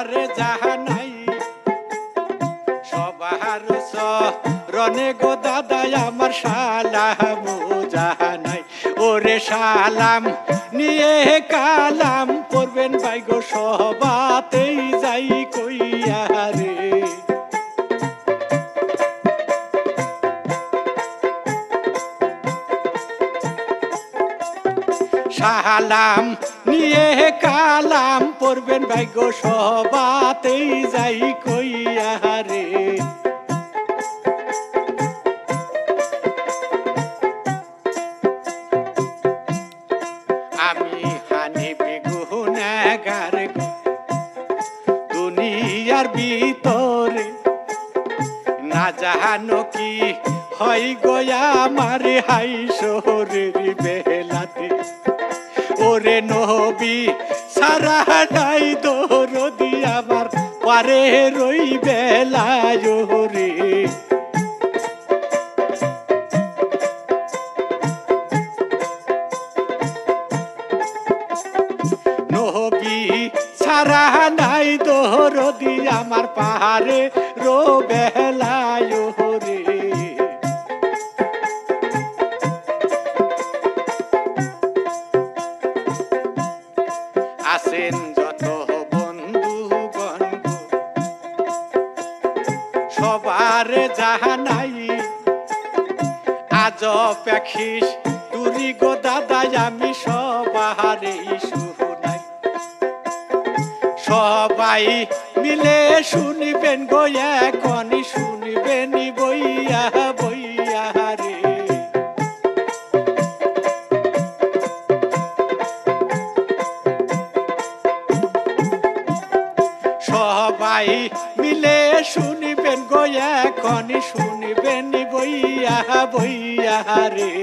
আর যাহা নাই সবার চরণে গো দাদা আমার সালাম যাহা নাই ওরে সালাম নিয়ে কালাম করবেন ভাই গো সবাতেই যাই কইয়া রে সালাম নিয়ে কালাম পড়বেন ভাই গো সবাতেই যাই কইয়া রে আমি হানিফি গুনাহগার দুনিয়ার ভিতরে না জানো কি হয় গো আমার হাই শহরের বেলাতে ওরে নবী সারা নাই দরদি আমার পারে রই বেলায় রে নবী সারা নাই দরদি আমার পাহাড়ে রো বেলায় রে আছেন যত বন্ধুগণ সবার যাহা নাই আজ পেখিস তুরি গো দাদা আমি সবারে শুনাই সবাই মিলে শুনবেন গো এখন শুনবেন বইয়া বইয়া রে সবাই মিলে শুনবেন গো এখন শুনবেন বইয়া বইয়া রে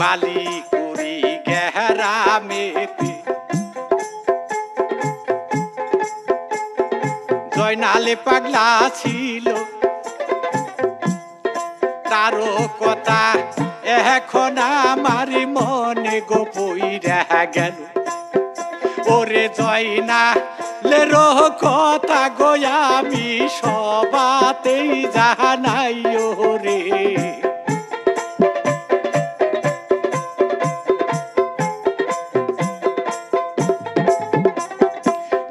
বালিকুড়ি গেহরামেতে জয়নালে পাগলা ছিল তারও কথা এখন আমার মনে গো পইরা গেল ওরে জয়নালে রহ কথা গো আমি সবাতেই জানাই ওরে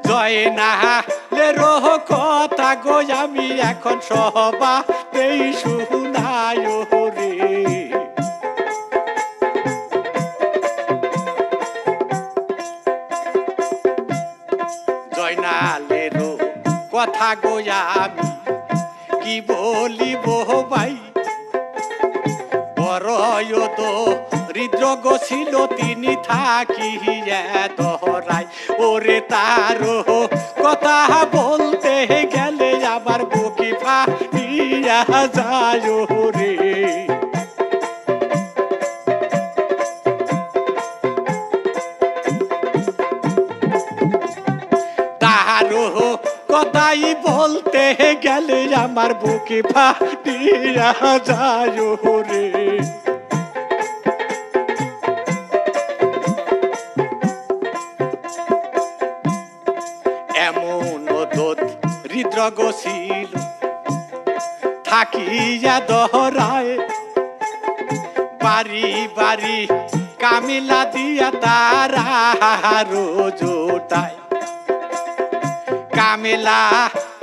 জয়নালে রহ কথা গো আমি এখন সবাতেই শুনাই ওরে জয়নালেরও কথা গো আমি কি বলিব ভাই বড় তো হৃদ্র গো ছিল তিনি থাকি দহরায় ওরে তারও কথা বলতে গেলে আবার বুকে ফাটিয়া যায় রে কথাই বলতে গেলে আমার বুকে ফাটিয়া যায় রে এমন দত হৃদ্রগ ছিল থাকিয়া দহরায় বাড়ি বাড়ি কামিলা দিয়া তারা রোজোটায় কামেলা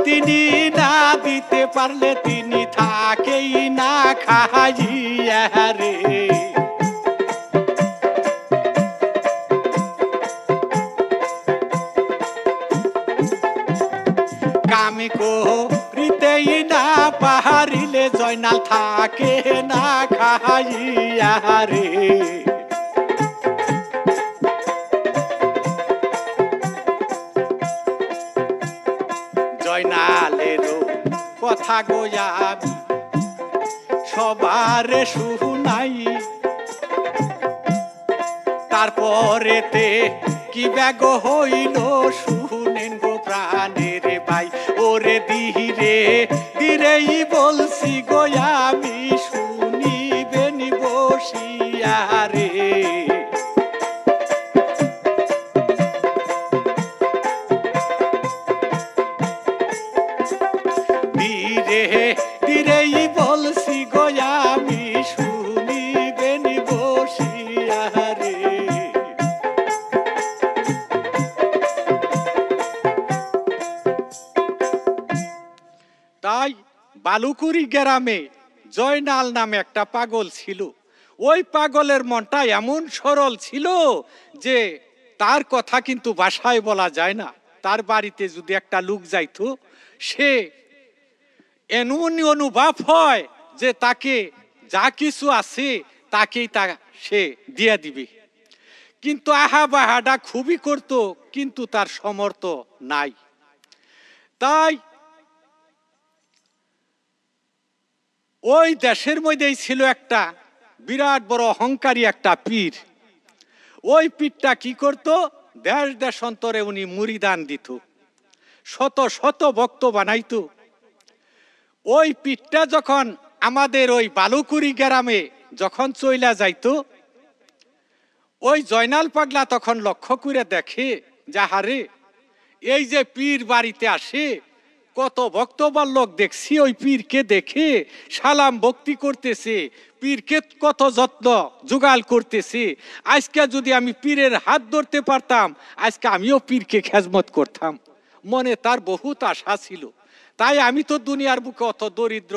তিনি না দিতে পারলে তিনি থাকেই না খাইয়া রে কামে করিতেই না পাহাড়িলে জয়নাল থাকে না খাইয়া রে জয়নালেরও কথা গো আমি সবার শুনাই তারপরেতে কি ব্যাগ হইল শুনেন গো প্রাণের ভাই ওরে ধীরে ধীরেই বলছি গো আমি শুনিবেন বসিয়া তাই বালুকুড়ি গ্রামে জয়নাল নামে একটা পাগল ছিল। ওই পাগলের মনটা এমন সরল ছিল যে তার কথা কিন্তু ভাষায় বলা যায় না। তার বাড়িতে যদি একটা লোক যাইত, সে এমনই অনুভব হয় যে তাকে যা কিছু আছে তাকেই সে দিয়ে দিবে। কিন্তু আহা বাহাটা খুবই করত, কিন্তু তার সমর্থ নাই। তাই ওই দেশের মধ্যেই ছিল একটা বিরাট বড় অহংকারী একটা পীর। ওই পীরটা কি করত, দেশ দেশান্তরে উনি মুরিদান দিত, শত শত ভক্ত বানাইত। ওই পীরটা যখন আমাদের ওই বালুকুড়ি গ্রামে যখন চইলা যাইত, ওই জয়নাল পাগলা তখন লক্ষ্য করে দেখে, যাহারে এই যে পীর বাড়িতে আসে, কত ভক্তবার লোক দেখছি, ওই পীরকে দেখে সালাম ভক্তি করতেছে, পীরকে কত যত্ন জোগাল করতেছে। আজকে যদি আমি পীরের হাত ধরতে পারতাম, আজকে আমিও পীরকে খেজমত করতাম। মনে তার বহুত আশা ছিল। তাই আমি তো দুনিয়ার বুকে অত দরিদ্র,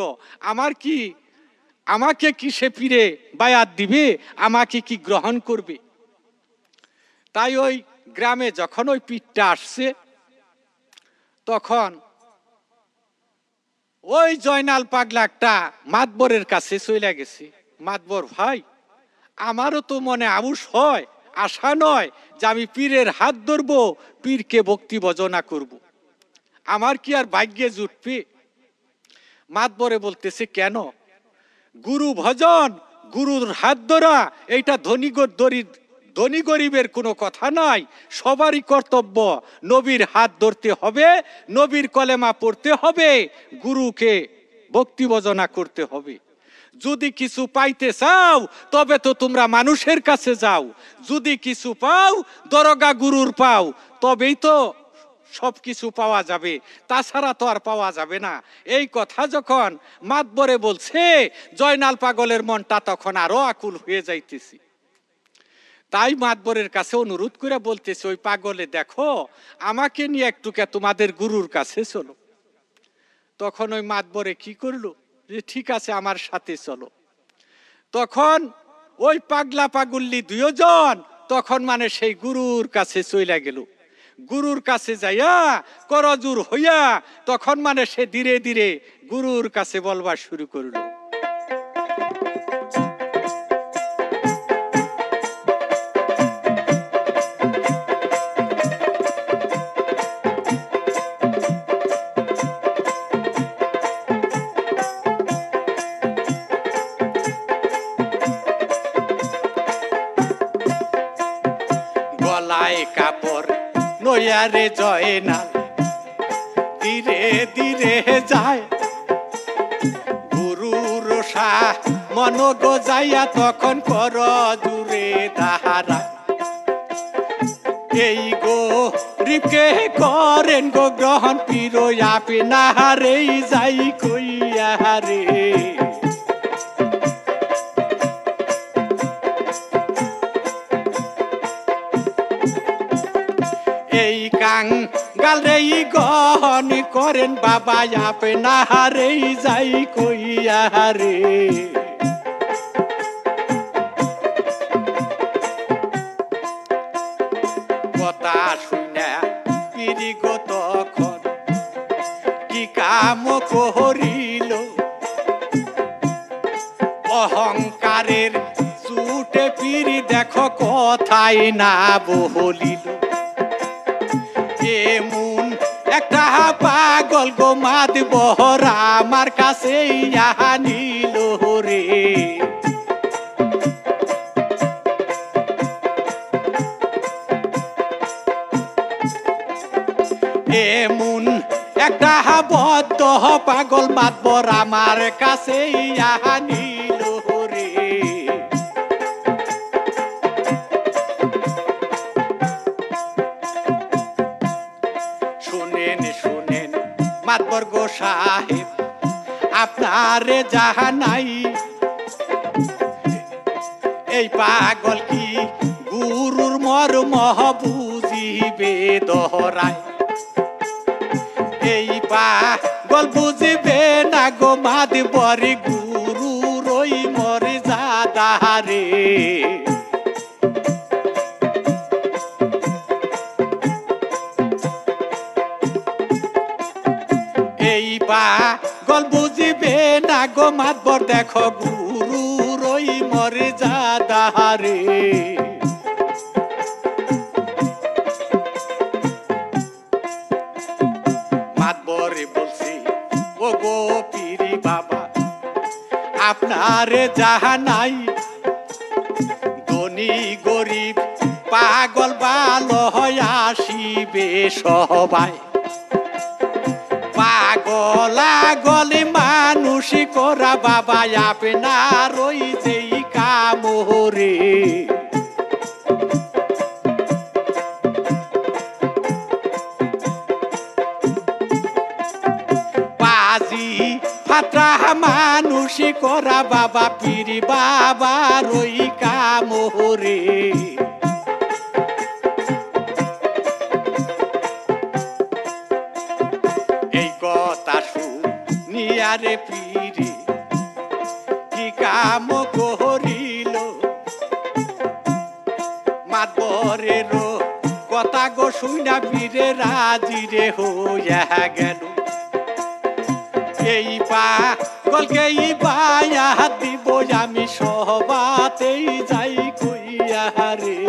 আমাকে কি সে পীরে বায়াত দিবে, আমাকে কি গ্রহণ করবে। তাই ওই গ্রামে যখন ওই পীরটা আসছে, তখন ওই জয়নাল পাগলা একটা মাতবরের কাছে চলে গেছে। মাতবর ভাই, আমারও তো মনে আউশ হয়, আশা নয় যে আমি পীরের হাত ধরবো, পীরকে ভক্তি ভজনা করব। আমার কি আর ভাগ্যে জুটবে? মাতবরে বলতেছে, কেন? গুরু ভজন, গুরুর হাত ধরা, এইটা ধনী গরিবের কোনো কথা নাই, সবারই কর্তব্য। নবীর হাত ধরতে হবে, নবীর কলেমা পড়তে হবে, গুরুকে ভক্তি ভজনা করতে হবে। যদি কিছু পাইতে চাও তবে তো তোমরা মানুষের কাছে যাও, যদি কিছু পাও দরগা গুরুর পাও, তবেই তো সব কিছু পাওয়া যাবে, তাছাড়া তো আর পাওয়া যাবে না। এই কথা যখন মাতবরে বলছে, জয়নাল পাগলের মনটা তখন আরো আকুল হয়ে যাইতেছে। তাই মাতবরের কাছে অনুরোধ করে বলতেছে, ওই পাগলে, দেখো আমাকে নিয়ে একটু কে তোমাদের গুরুর কাছে চলো। তখন ওই মাতবরে কি করলো, যে ঠিক আছে আমার সাথে চলো। তখন ওই পাগলা পাগল্লি দুইজন তখন সেই গুরুর কাছে চলে গেল। গুরুর কাছে যাইয়া করজুর হইয়া তখন সে ধীরে ধীরে গুরুর কাছে বলবার শুরু করলো। রে জয়নাল ধীরে ধীরে যায় গুরুর রোষা মন গজাইয়া, তখন কর দূরে তাহারা এই গো রিপকে করেন গো গ্রহণ পিরোয়া পেনাহারেই যাই কইয়া রে। গনি করেন বাবা আপনারে যাই কইয়া রে। কথা শুনে পিরিগো তখন কি কাম করিল, অহংকারের ছুটে পিরি দেখো কথাই না বলিল। এমন একটা পাগল গো মাদ বহরা আমার কাছে ইহা নিল রে। এমন একটা বদ্ধ পাগল মাদ বহরা আমার কাছে ইহা নিল রে। তারপর গো সাহেব আপনারে যাহা নাই, এই পাগল কি গুরুর মর্ম বুঝিবে দহরায়, এই পাগল বুঝিবে না গো মাদবরি গুরুর ওই মর্যাদা রে। এই পাগল বুঝিবে না গো মাদবর দেখো গুরুর ওই মর্যাদা রে। মাদবরে বলছি ও গো পীরি বাবা আপনারে যাহা নাই, ধনী গরিব পাগল ভালো হয়ে আসিবে সবাই, পাগলা গলি মানুষ করা বাবা আপনার ওই যেই কামরে। পাজি ফাত্রা মানুষ করা বাবা পীর বাবার ওই কামরে। আরে পীরে কি কাম করিল মাতবরের কথা গো শুনা পীরে রাজি রে হইয়া গেল, এই পাগলকে বায়া দিব আমি সবাতেই যাই কইয়া রে।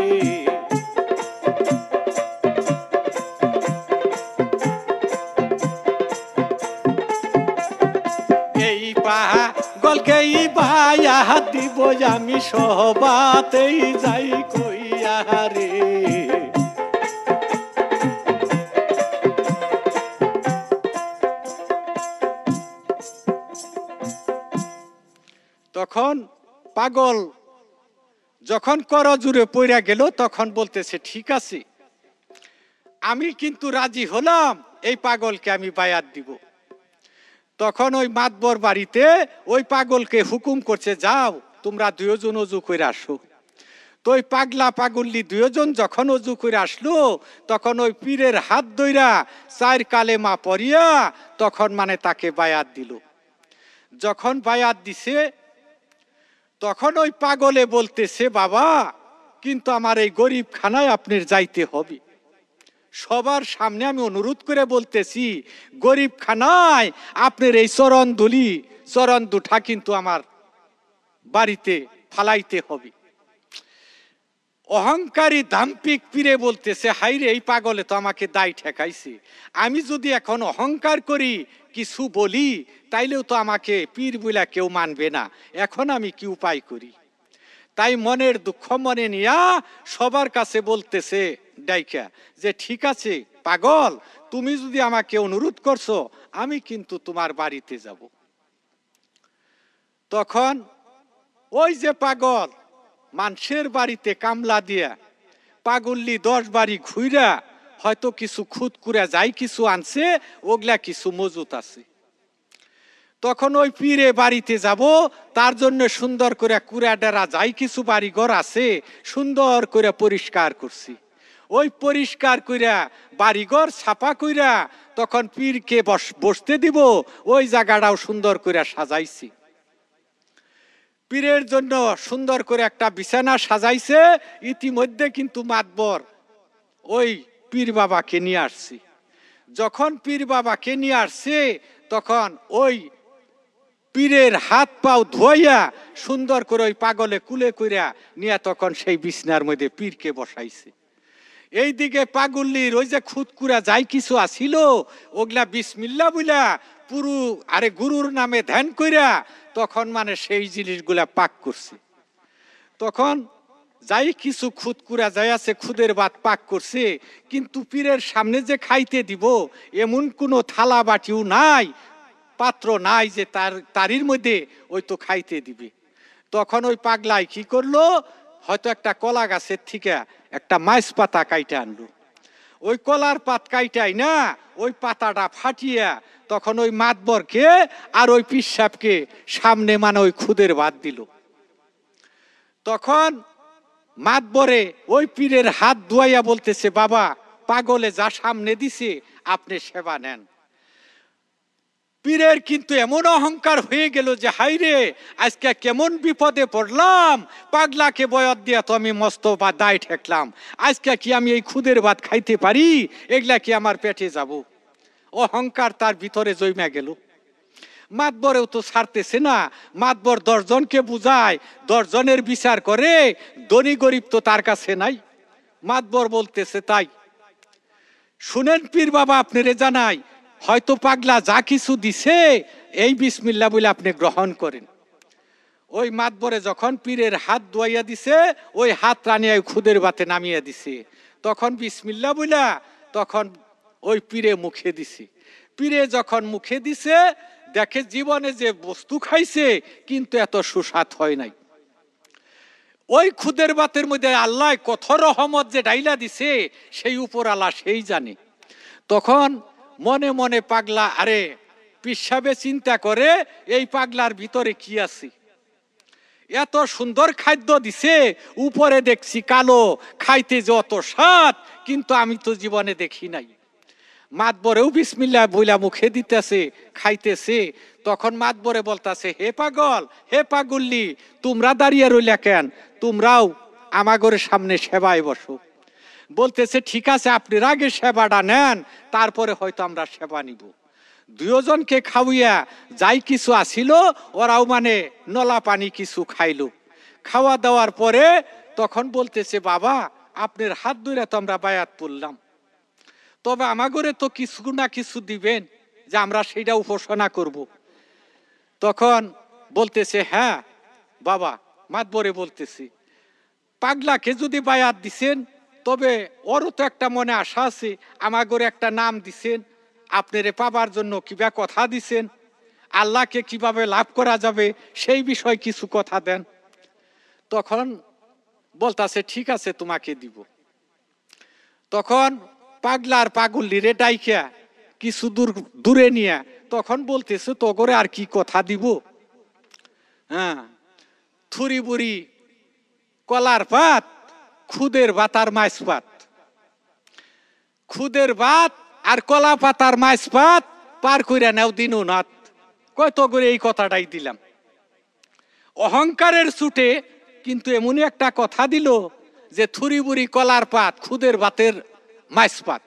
পাগলকে বায়া দিব আমি সবাতেই যাই কইয়া রে। তখন পাগল যখন করজুরে পইরা গেল তখন বলতেছে ঠিক আছে আমি কিন্তু রাজি হলাম, এই পাগলকে আমি বায়াত দিব। তখন ওই মাতবর বাড়িতে ওই পাগলকে হুকুম করছে যাও তোমরা দুইজন অজু করে আসো। তো ওই পাগলা পাগল্লি দুইজন যখন অজু করে আসলো তখন ওই পীরের হাত ধইরা চার কালেমা পড়িয়া তখন মানে তাকে বায়াত দিল। যখন বায়াত দিছে তখন ওই পাগলে বলতেছে বাবা কিন্তু আমার এই গরিব খানায় আপনার যাইতে হবে, সবার সামনে আমি অনুরোধ করে বলতেছি গরিব খানায় আপনার এই চরণ ধুলি চরণ দুটা কিন্তু আমার বাড়িতে ফালাইতে হবে। অহংকারী দাম্পিক পীরে বলতেছে হাইরে এই পাগলে তো আমাকে দায় ঠেকাইছে, আমি যদি এখন অহংকার করি কিছু বলি তাইলেও তো আমাকে পীর বুলা কেউ মানবে না, এখন আমি কি উপায় করি। তাই মনের দুঃখ মনে নিয়া সবার কাছে বলতেছে ডাইকা যে ঠিক আছে পাগল তুমি যদি আমাকে অনুরোধ করছো আমি কিন্তু তোমার বাড়িতে যাব। তখন ওই যে পাগল মানুষের বাড়িতে কামলা দিয়া পাগল্লি 10 বাড়ি ঘুরা হয়তো কিছু খুদ করে যাই কিছু আনছে ওগুলা কিছু মজুত আছে। তখন ওই পীরে বাড়িতে যাব তার জন্য সুন্দর করে কুড়াডারা যাই কিছু বাড়িঘর আছে সুন্দর করে পরিষ্কার করছি, ওই পরিষ্কার কইরা বাড়িঘর ছাপা কইরা তখন পীরকে বসতে দিব, ওই জায়গাটাও সুন্দর করে সাজাইছি। পীরের জন্য সুন্দর করে একটা বিছানা সাজাইছে। ইতিমধ্যে কিন্তু মাতবর ওই পীর বাবাকে নিয়ে আসছি। যখন পীর বাবাকে নিয়ে আসছে তখন ওই পীরের হাত পাও ধোয়া সুন্দর করে ওই পাগলে কুলে কইরা নিয়ে তখন সেই বিছানার মধ্যে পীরকে বসাইছে। এইদিকে পাগল্লির ওই যে খুদকুরা যাই কিছু আসিল ওগুলা বিসমিল্লা বুলা পুরু আরে গুরুর নামে ধ্যান কইরা তখন মানে সেই জিনিসগুলা পাক করছে। তখন যাই কিছু খুদকুরা যাই আছে খুদের ভাত পাক করছে, কিন্তু পীরের সামনে যে খাইতে দিব এমন কোনো থালা বাটিও নাই পাত্র নাই যে তারির মধ্যে ওই তো খাইতে দিবে। তখন ওই পাগলায় কি করলো হয়তো একটা কলা গাছের থেকে একটা মাছ পাতা কাইটে আনলো, ওই কলার পাত কাইটাই না ওই পাতাটা ফাটিয়া তখন ওই মাতবরকে আর ওই পিসাবকে সামনে মানে ওই খুদের বাদ দিল। তখন মাতবরে ওই পীরের হাত ধুয়াইয়া বলতেছে, বাবা পাগলে যা সামনে দিছে আপনি সেবা নেন। পীরের কিন্তু এমন অহংকার হয়ে গেল যে হাইরে আজকে কেমন বিপদে পড়লাম, পাগলাকে বয়স দিয়া তো আমি মস্ত বা দায় ঠেকলাম, আজকে কি আমি এই খুদের ভাত খাইতে পারি, এগুলা কি আমার পেটে যাব। অহংকার তার ভিতরে জমে গেল। মাতবরেও তো ছাড়তেছে না, মাতবর 10 জনকে বুঝায়, 10 জনের বিচার করে, ধনী গরিব তো তার কাছে নাই। মাতবর বলতেছে, তাই শুনেন পীর বাবা আপনারে জানাই, হয়তো পাগলা যা কিছু দিছে এই বিসমিল্লা বলে আপনি গ্রহণ করেন। ওই মাতবরে যখন পীরের হাত ধোয়াইয়া দিছে ওই হাত রানিয়া খুদের বাতে নামিয়ে দিছে, তখন বিসমিল্লা বইলা তখন ওই পীরে মুখে দিছে। পীরে যখন মুখে দিছে দেখে জীবনে যে বস্তু খাইছে কিন্তু এত সুস্বাদ হয় নাই। ওই খুদের বাতের মধ্যে আল্লাহ কত রহমত যে ডাইলা দিছে সেই উপর আল্লাহ সেই জানে। তখন মনে মনে পাগলা আরে পিসাবে চিন্তা করে, এই পাগলার ভিতরে কি আছে, এত সুন্দর খাদ্য দিছে, উপরে দেখছি কালো, খাইতে যে অত স্বাদ কিন্তু আমি তো জীবনে দেখি নাই। মাতবরেও বিসমিল্লাহ বইলা মুখে দিতেছে, খাইতেছে। তখন মাতবরে বলতেছে, হে পাগল, হে পাগল্লি, তোমরা দাঁড়িয়ে রইলা কেন, তোমরাও আমাগরের সামনে সেবায় বসো। বলতেছে, ঠিক আছে আপনার আগে সেবাটা নেন, তারপরে হয়তো আমরা সেবা নিব। 2 জনকে খাওয়াইয়া যাই কিছু আসিল ওরাও মানে নলা পানি কিছু খাইল। খাওয়া দাওয়ার পরে তখন বলতেছে, বাবা আপনার হাত ধরে তো আমরা বায়াত পড়লাম, তবে আমাগরে তো কিছু না কিছু দিবেন যে আমরা সেটা উপাসনা করব। তখন বলতেছে, হ্যাঁ বাবা। মাতবরে বলতেছি, পাগলাকে যদি বায়াত দিছেন তবে ওরও তো একটা মনে আশা আছে, আমাগরে একটা নাম দিছেন, আপনারে পাবার জন্য কিবা কথা দিছেন, আল্লাহকে কিভাবে লাভ করা যাবে সেই বিষয়ে কিছু কথা দেন। তখন বলতাছে, ঠিক আছে তোমাকে দিব। তখন পাগলার পাগল্লিরে ডাইকা কিছু দূর দূরে নিয়ে তখন বলতেছে, তগরে আর কি কথা দিব, হ্যাঁ থুরি বুড়ি, কলার পাত, খুদের বাতার মাছ পাত, খুদের ভাত আর কলা পাতার মাছ পাত পার করে নেও দিনু নাথ, কত করে এই কথাটাই দিলাম। অহংকারের ছুটে কিন্তু এমনই একটা কথা দিল যে থুরি বুড়ি, কলার পাত, খুদের ভাতের মাছ পাত,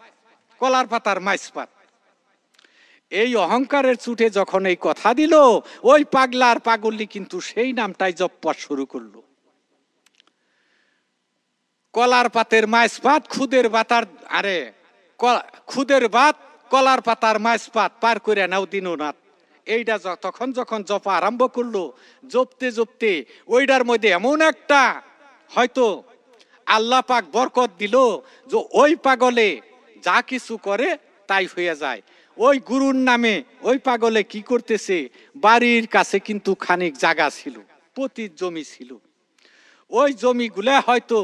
কলার পাতার মাছ পাত। এই অহংকারের ছুটে যখন এই কথা দিল ওই পাগলার পাগল্লি কিন্তু সেই নামটাই জপপা শুরু করলো। কলার পাতের মাছ পাত, খুদের বাতার আরে খুদের ভাত, কলার পাতার মাছ পাত পার করে নাও দিননাথ, এইটা তখন যখন জপা আরম্ভ করলো, জপতে জপতে ওইটার মধ্যে এমন একটা হয়তো আল্লাহ পাক বরকত দিল যে ওই পাগলে যা কিছু করে তাই হয়ে যায়। ওই গুরুর নামে ওই পাগলে কি করতেছে, বাড়ির কাছে কিন্তু খানিক জায়গা ছিল, প্রতি জমি ছিল, ওই জমিগুলা হয়তো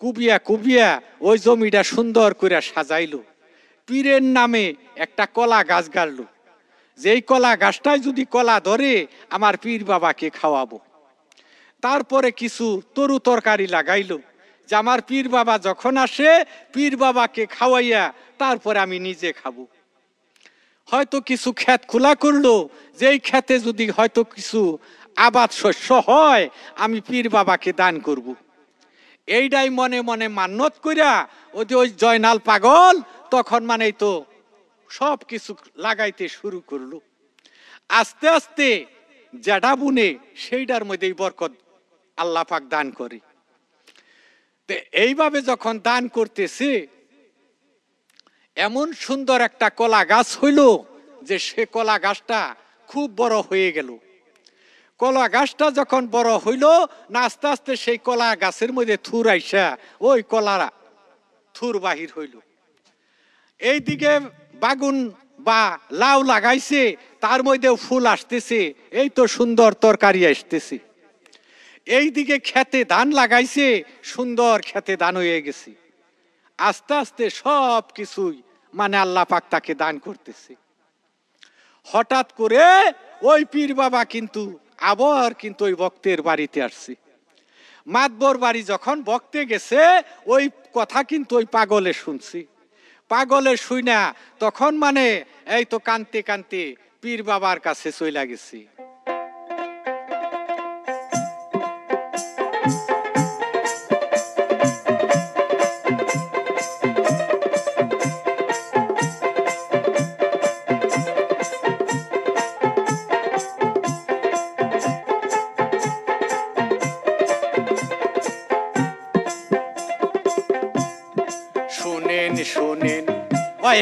কুবিয়া কুবিয়া ওই জমিটা সুন্দর করে সাজাইলো। পীরের নামে একটা কলা গাছ গাড়লো, যেই কলা গাছটায় যদি কলা ধরে আমার পীর বাবাকে খাওয়াবো। তারপরে কিছু তরু তরকারি লাগাইলো যে আমার পীর বাবা যখন আসে পীর বাবাকে খাওয়াইয়া তারপরে আমি নিজে খাবো। হয়তো কিছু ক্ষেত খোলা করলো, যেই ক্ষেতে যদি হয়তো কিছু আবাদ শস্য হয় আমি পীর বাবাকে দান করবো। এইটাই মনে মনে মান্যত কইরা ওই জয়নাল পাগল তখন মানে তো সব কিছু লাগাইতে শুরু করলো। আস্তে আস্তে যেটা বুনে সেইটার মধ্যেই বরকত আল্লাহ পাক দান করে। তো এইভাবে যখন দান করতেছে এমন সুন্দর একটা কলা গাছ হইল যে সে কলা গাছটা খুব বড় হয়ে গেল। কলা গাছটা যখন বড় হইল না আস্তে আস্তে সেই কলা গাছের মধ্যে থুর আইসা ওই কলারা থুর বাহির হইল। এইদিকে বাগুন বা লাউ লাগাইছে, তার মধ্যেও ফুল আসতেছে, এই তো সুন্দর তরকারি আসতেছে। এইদিকে খেতে ধান লাগাইছে, সুন্দর খেতে ধান হয়ে গেছে। আস্তে আস্তে সব কিছুই মানে আল্লাহ পাক তাকে দান করতেছে। হঠাৎ করে ওই পীর বাবা কিন্তু আবার কিন্তু ওই ভক্তের বাড়িতে আসছে। মাতবর বাড়ি যখন বক্তে গেছে ওই কথা কিন্তু ওই পাগলে শুনছি। পাগলে শুই না তখন মানে এই তো কান্তি কান্তি পীর বাবার কাছে চলে গেছি।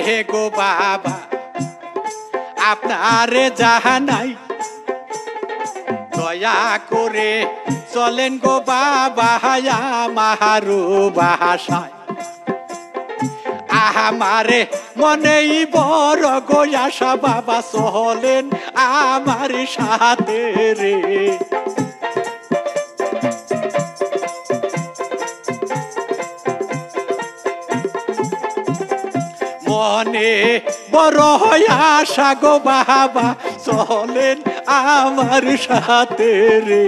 হে গো বাবা আপনার যাহা নাই দয়া করে চলেন গো বাবা মাহারু বাহাসায়। আহা মারে মনেই বড় গো আশা বাবা চলেন আমার সাথে রে। মনে বড় হয় আশা গো বাবা চলেন আমার সাথে রে।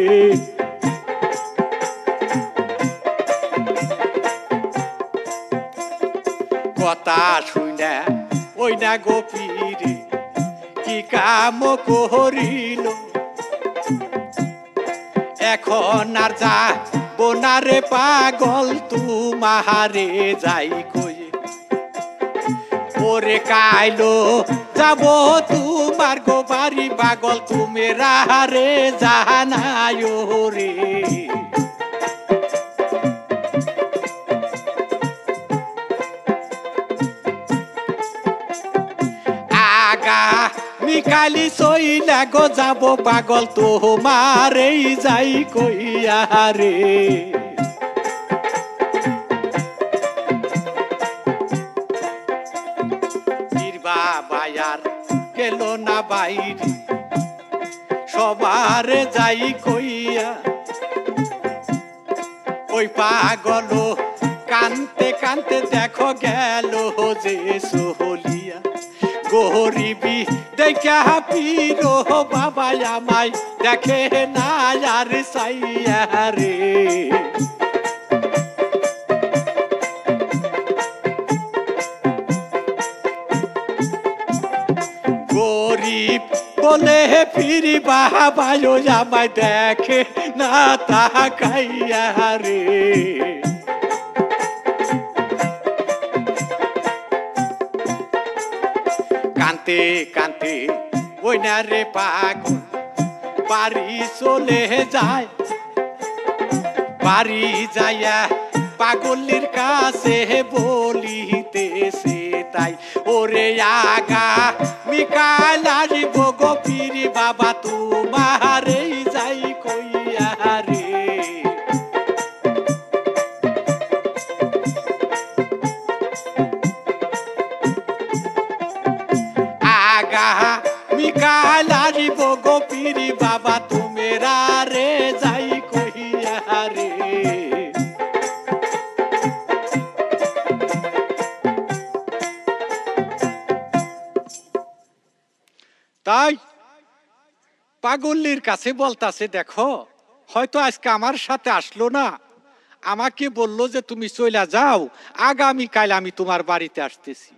কথা শুনে ওই না গো পীরে কি কাম করিল, এখন আর যা বোনারে পাগল তুমাহারে যাই কই। ওরে কাইলো যাব তোমার গো বাড়ি পাগল তুমি রাহারে জানায় রে। আগা মিকালি সইলা গো যাব পাগল তোমারেই যাই কইয়া রে। না বাইরে সবার যাই কইয়া ওই পাগল কানতে কানতে দেখো গেল যে সোহলিয়া। গরিবি দেখা পীর বাবা আমায় দেখে না আর সাইয়া রে। বলে ফিরি বাহাবায়ো আমায় দেখে না তাকাইয়া রে। কান্তে কান্তে ওই না রে পাগল বাড়ি চলে যায়। বাড়ি যাইয়া পাগলের কাছে বলিতেছে তাই ওরে আগা মিকাল আসব গো পীর বাবা তোমারে যাই কইয়া রে। আগা মিকাল আসব গো পীর বাবা তোমরা রে যাই কইয়া রে। তাই পাগলির কাছে বলতাছে দেখো হয়তো আজকে আমার সাথে আসলো না, আমাকে বললো যে তুমি চলে যাও, আগামীকাল আমি তোমার বাড়িতে আসতেছি।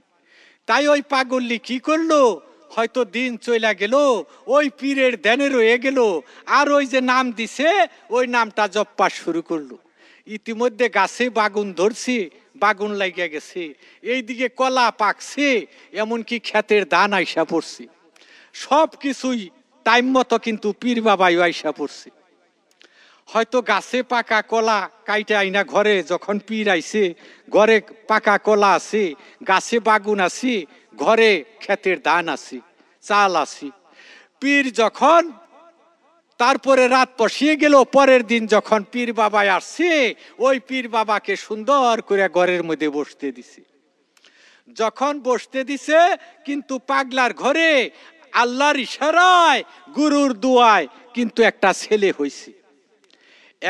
তাই ওই পাগলি কি করলো হয়তো দিন চলে গেল ওই পীরের ধ্যানে রয়ে গেল আর ওই যে নাম দিছে ওই নামটা জপা শুরু করলো। ইতিমধ্যে গাছে বাগুন ধরছে, বাগুন লাগিয়া গেছে, এইদিকে কলা পাকছে, এমনকি ক্ষেতের ধান আইসা পড়ছে, সব কিছুই টাইম মতো কিন্তু পীর বাবাই আইসা পড়ছে। হয়তো গাছে পাকা কলা কাইটা আইনা ঘরে যখন পীর আইছে ঘরে পাকা কলা আছে, গাছে বাগুন আছে, ঘরে ক্ষেতের ধান আছে, চাল আছে। পীর যখন তারপরে রাত পশিয়ে গেল, পরের দিন যখন পীর বাবাই আসছে ওই পীর বাবাকে সুন্দর করে ঘরের মধ্যে বসতে দিছে। যখন বসতে দিছে কিন্তু পাগলার ঘরে আল্লাহর ইশারায় গুরুর দোয়ায় কিন্তু একটা ছেলে হয়েছে।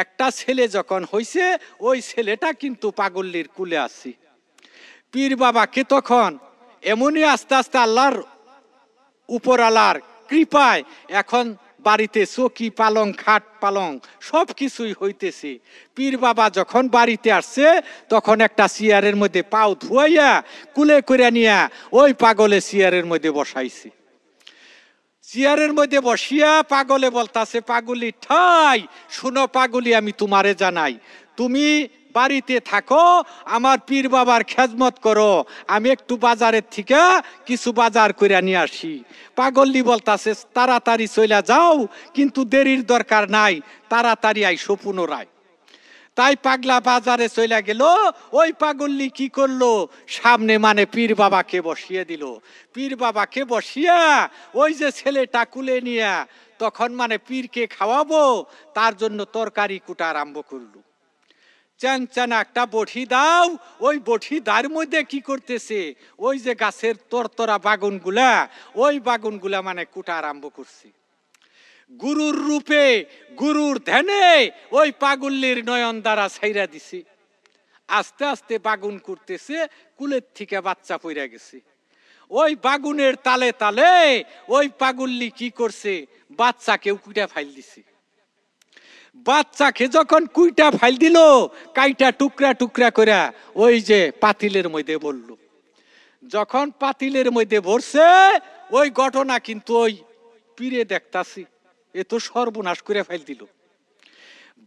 একটা ছেলে যখন হয়েছে ওই ছেলেটা কিন্তু পাগল্লির কুলে আছে। পীর বাবাকে তখন এমনই আস্তে আস্তে আল্লাহর উপর আল্লাহর কৃপায় এখন বাড়িতে চৌকি পালং খাট পালং সব কিছুই হইতেছে। পীর বাবা যখন বাড়িতে আসছে তখন একটা চেয়ারের মধ্যে পাও ধুয়াইয়া কুলে করে নিয়া ওই পাগলে চেয়ারের মধ্যে বসাইছে। চেয়ারের মধ্যে বসিয়া পাগলে বলতাছে, পাগলি ঠাই শুনো পাগলি, আমি তোমারে জানাই তুমি বাড়িতে থাকো, আমার পীর বাবার খেজমত করো, আমি একটু বাজারের থেকে কিছু বাজার করে নিয়ে আসি। পাগলি বলতাছে, তাড়াতাড়ি চলে যাও, কিন্তু দেরির দরকার নাই, তাড়াতাড়ি আইসো পুনরায়। তাই পাগলা বাজারে চলে গেল। ওই পাগল্লি কি করলো, সামনে মানে পীর বাবাকে বসিয়ে দিল। পীর বাবাকে বসিয়া ওই যে ছেলেটা কুলে নিয়া তখন মানে পীরকে খাওয়াবো তার জন্য তরকারি কুটা আরম্ভ করলো। চানচানা একটা বঠি দাও, ওই বঠি দার মধ্যে কি করতেছে, ওই যে গাছের তরতরা বাগুনগুলা ওই বাগুনগুলা মানে কুটা আরম্ভ করছে। গুরুর রূপে গুরুর ধ্যানে ওই পাগল্লির নয়ন দ্বারা ছাইরা দিছে। আস্তে আস্তে বাগুন করতেছে, কুলের থেকে বাচ্চা পইরা গেছে। ওই বাগুনের তালে তালে ওই পাগল্লি কি করছে, বাচ্চাকেও কুইটা ফাইল দিছে। বাচ্চাকে যখন কুইটা ফাইল দিল, কাইটা টুকরা টুকরা করে ওই যে পাতিলের মধ্যে বলল। যখন পাতিলের মধ্যে ভরছে, ওই ঘটনা কিন্তু ওই পীরে দেখতাছি, এ তো সর্বনাশ করে ফেল দিল।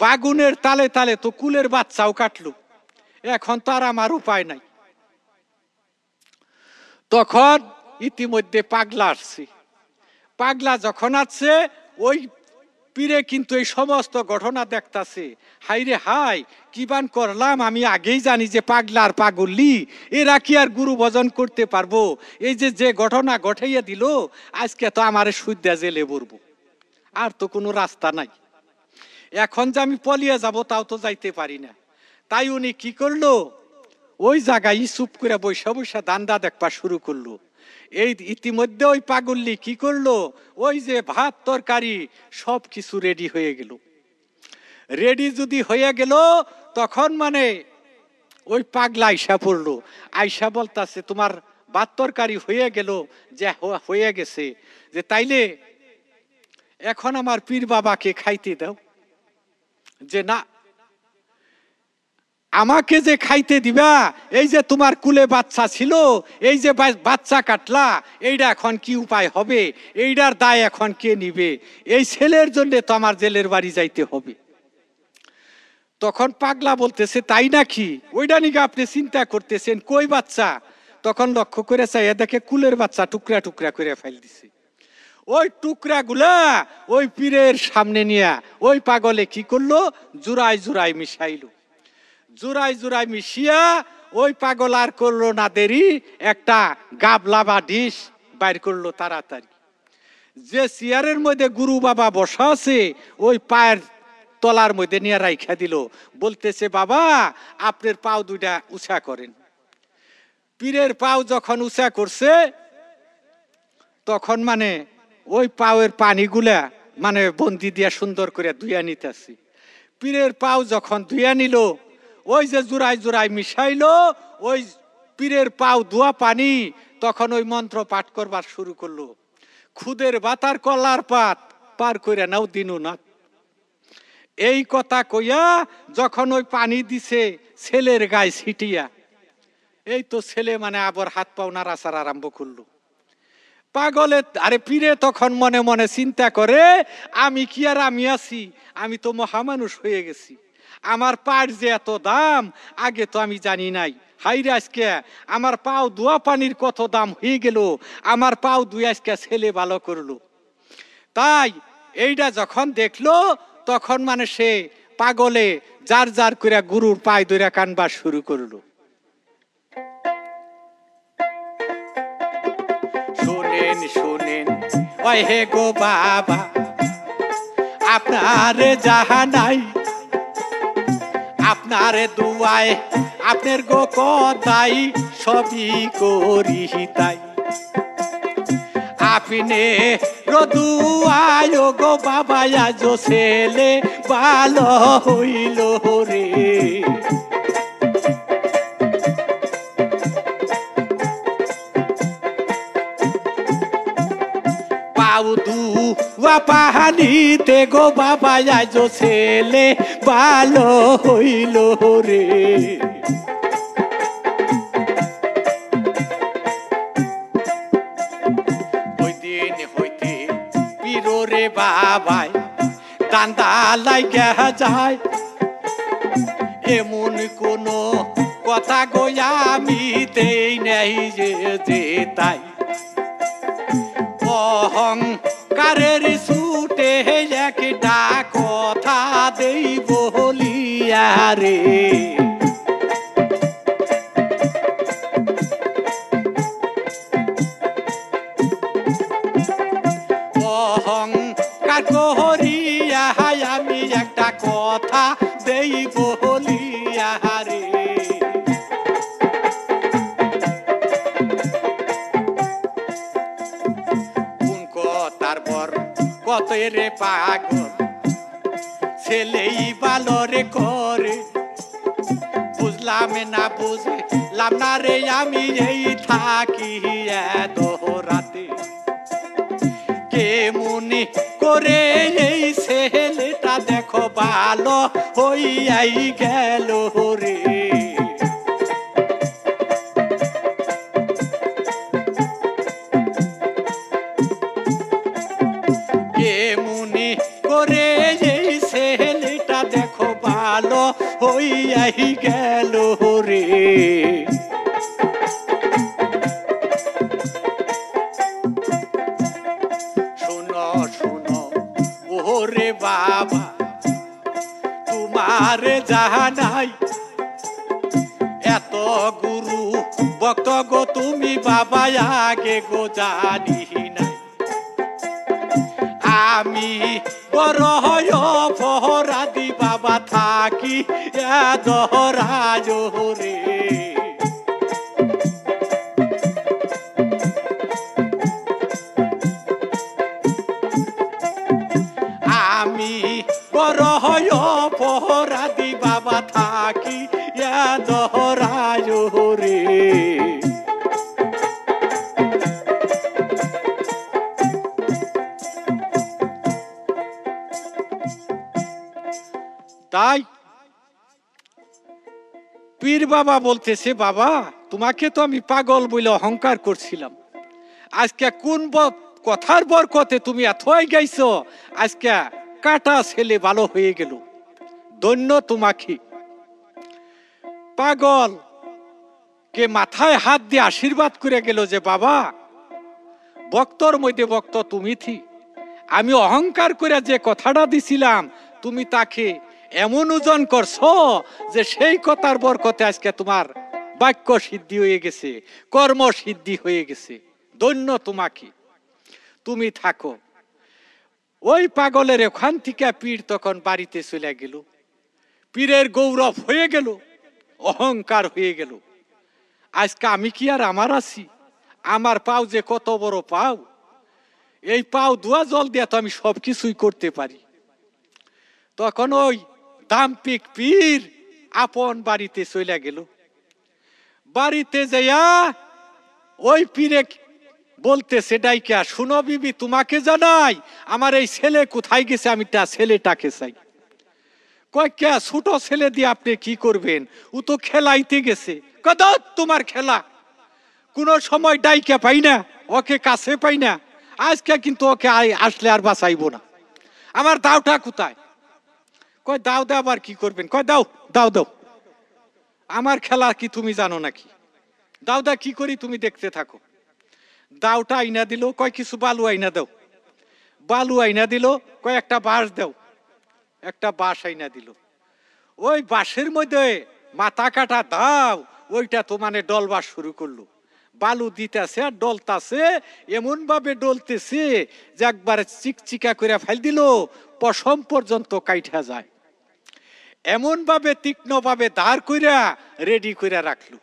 বাগুনের তালে তালে তো কুলের বাচ্চাও কাটলো, এখন তার আমার উপায় নাই। তখন ইতিমধ্যে পাগলা আসছে। পাগলা যখন আসছে, ওই পীরে কিন্তু এই সমস্ত ঘটনা দেখতাছে। হাইরে হাই, কি বান করলাম, আমি আগেই জানি যে পাগলা আর পাগলি এরা কি আর গুরু ভজন করতে পারবো, এই যে যে ঘটনা ঘটাইয়া দিল, আজকে তো আমার সুদ্যা জেলে বলবো, আর তো কোনো রাস্তা নাই। এখন যে আমি পলিয়া যাব তাও তো যাইতে পারি না। তাই উনি কি করলো, ওই জায়গায় চুপ করে বৈশা বৈশা দান্দা দেখবা শুরু করলো। এই ইতিমধ্যে ওই পাগল্লি কি করলো, ওই যে ভাত তরকারি সব কিছু রেডি হয়ে গেল। রেডি যদি হয়ে গেল, তখন মানে ওই পাগলা আইসা পড়লো। আইসা বলতাছে, তোমার ভাত তরকারি হয়ে গেল, যে হয়ে গেছে, যে তাইলে এখন আমার পীর বাবাকে খাইতে দাও। যে না, আমাকে যে খাইতে দিবা, এই যে তোমার কুলে বাচ্চা ছিল, এই যে বাচ্চা কাটলা, এইটা এখন কি উপায় হবে, এইটার দায় এখন কে নিবে, এই ছেলের জন্য তো আমার জেলের বাড়ি যাইতে হবে। তখন পাগলা বলতেছে, তাই নাকি, ওইটা নিয়ে আপনি চিন্তা করতেছেন, কই বাচ্চা? তখন লক্ষ্য করে চাই, এদেরকে কুলের বাচ্চা টুকরা টুকরা করে ফেল দিছে। ওই টুকরা গুলা ওই পীরের সামনে নিয়ে ওই পাগলে কি করলো, জোড়ায় জোড়ায় মিশাইলো। জোড়ায় জোড়ায় মিশিয়া ওই পাগল আর করলো না দেরি, একটা গাবলা বা ডিশ বাইর করলো তাড়াতাড়ি। যে চেয়ারের মধ্যে গুরু বাবা বসা আছে, ওই পায়ের তলার মধ্যে নিয়ে রাইখা দিল, বলতেছে, বাবা আপনার পাও দুইটা উঁচা করেন। পীরের পাও যখন উঁচা করছে, তখন মানে ওই পাওয়ের পানিগুলা মানে বন্দি দিয়া সুন্দর করে ধুইয়া নিতেছি। পীরের পাও যখন ধুইয়া নিল, ওই যে জোড়ায় জোড়ায় মিশাইলো ওই পীরের পাও ধোয়া পানি, তখন ওই মন্ত্র পাঠ করবার শুরু করলো। খুদের বাতার কলার পাত পার করে নাও দিনু না, এই কথা কইয়া যখন ওই পানি দিছে ছেলের গায়ে ছিটিয়া, এই তো ছেলে মানে আবার হাত পাও নাড়াচাড়া আরম্ভ করলো। পাগলে আরে পীরে তখন মনে মনে চিন্তা করে, আমি কি আর আমি আছি, আমি তো মহামানুষ হয়ে গেছি, আমার পায়ের যে এত দাম আগে তো আমি জানি নাই। হাইরে, আজকে আমার পাও ধোয়া পানির কত দাম হয়ে গেল, আমার পাও ধুয়ে আজকে ছেলে ভালো করলো। তাই এইটা যখন দেখলো, তখন মানে সে পাগলে যার যার করে গুরুর পায়ে ধরে কানবার শুরু করলো। শুনেন শুনেন ওই হে গো বাবা, আপনার যাহা নাই আপনার দুয়ায়, আপনার গো কথাই সবই করি তাই। আপনি রদুয়ায় গো বাবা, আজ ছেলে ভালো হইল রে। পাহাড়িতে গো বাবা আজ ছেলে ভালো হইল রে, ওই দিন হইতে পিরো রে বাবাই দান্দা লাইগা যায়। এমন কোন কথা গোয়া মিতেই নাই যে তাই অহং কারের সুটে একটা কথা দেই বলিয়া রে, অহং কার করিয়া আমি একটা কথা দেই বলিয়া রে। রে পাগল ছেলেই ভালো রে করে, বুঝলাম না বুঝলাম না রে আমি এই থাকি এত রাতে, কেমন করে এই ছেলেটা দেখো ভালো হইয়াই গেল রে, হইয়াই গেল রে। শুনো শুনো ওরে বাবা তোমার জানাই, এত গুরু ভক্ত গো তুমি বাবা আগে গো জানি নাই, আমি বড় হয় অপরাধী বাবা থাকি দহরাজ রে, আমি বড় হয় অপরাধী বাবা থাকি দহরাজ রে। তাই পীর বাবা বলতেছে, বাবা তোমাকে তো আমি পাগল বলে অহংকার করছিলাম, আজকে কোন কথার বরকতে তুমি এতই গাইছো, আজকে কাটা ছেলে ভালো হয়ে গেল, ধন্য তোমাকে। পাগল কে মাথায় হাত দিয়ে আশীর্বাদ করে গেল যে বাবা ভক্তর মধ্যে ভক্ত তুমি থি, আমি অহংকার করে যে কথাটা দিছিলাম তুমি তাকে এমন ওজন করছো যে সেই কথার বরকতে আজকে তোমার বাক্য সিদ্ধি হয়ে গেছে, কর্ম সিদ্ধি হয়ে গেছে, ধন্য তোমাকে, তুমি থাকো। ওই পাগলের ওখান থেকে পীর তখন বাড়িতে চলে গেল। পীরের গৌরব হয়ে গেল, অহংকার হয়ে গেল, আজকে আমি কি আর আমার আছি, আমার পাও যে কত বড় পাও, এই পাও ধোয়া জল দিয়ে তো আমি সব কিছুই করতে পারি। তখন ওই দাম্পিক পীর আপন বাড়িতে চলে গেল। বাড়িতে যাইয়া ওই পীরে বলতে সেটাই কে, শুনো বিবি তোমাকে জানাই আমার এই ছেলে কোথায় গেছে, আমি তা ছেলেটাকে চাই। কয় কে, ছোট ছেলে দিয়ে আপনি কি করবেন, ও তো খেলাইতে গেছে। কদা তোমার খেলা, কোনো সময় ডাইকা পাই না, ওকে কাছে পাই না, আজকে কিন্তু ওকে আসলে আর বাঁচাইব না, আমার দাওটা কোথায়? কয় দাও দাও, আবার কি করবেন? কয় দাও দাও দাও, আমার খেলা কি তুমি জানো নাকি, দাও দা কি করি তুমি দেখতে থাকো। দাওটা আইনা দিল, কয় কিছু বালু আইনা দাও। বালু আইনা দিল, কয় একটা বাঁশ দাও। একটা বাঁশ আইনা দিল, ওই বাঁশের মধ্যে মাথা কাটা দাও, ওইটা তো মানে ডলবাস শুরু করলো। বালু দিতেছে আর ডলতেছে, এমন ভাবে ডলতেছে যে একবার চিকচিকা করে ফেল দিল, পশম পর্যন্ত কাইটা যায়, এমন ভাবে তীক্ষ্ণ ভাবে দাঁড় কইরা রেডি কইরা রাখলো।